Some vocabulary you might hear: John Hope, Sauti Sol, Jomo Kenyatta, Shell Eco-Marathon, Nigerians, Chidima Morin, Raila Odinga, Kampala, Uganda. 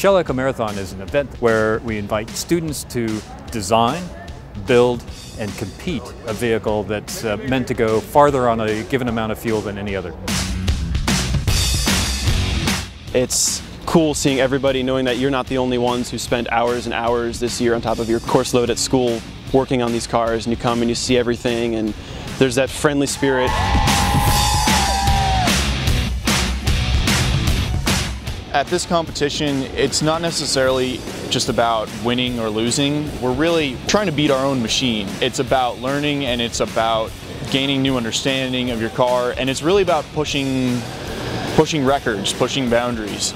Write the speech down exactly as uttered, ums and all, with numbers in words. Shell Eco-Marathon is an event where we invite students to design, build, and compete a vehicle that's uh, meant to go farther on a given amount of fuel than any other. It's cool seeing everybody, knowing that you're not the only ones who spent hours and hours this year on top of your course load at school working on these cars, and you come and you see everything, and there's that friendly spirit. At this competition, it's not necessarily just about winning or losing. We're really trying to beat our own machine. It's about learning, and it's about gaining new understanding of your car, and it's really about pushing, pushing records, pushing boundaries.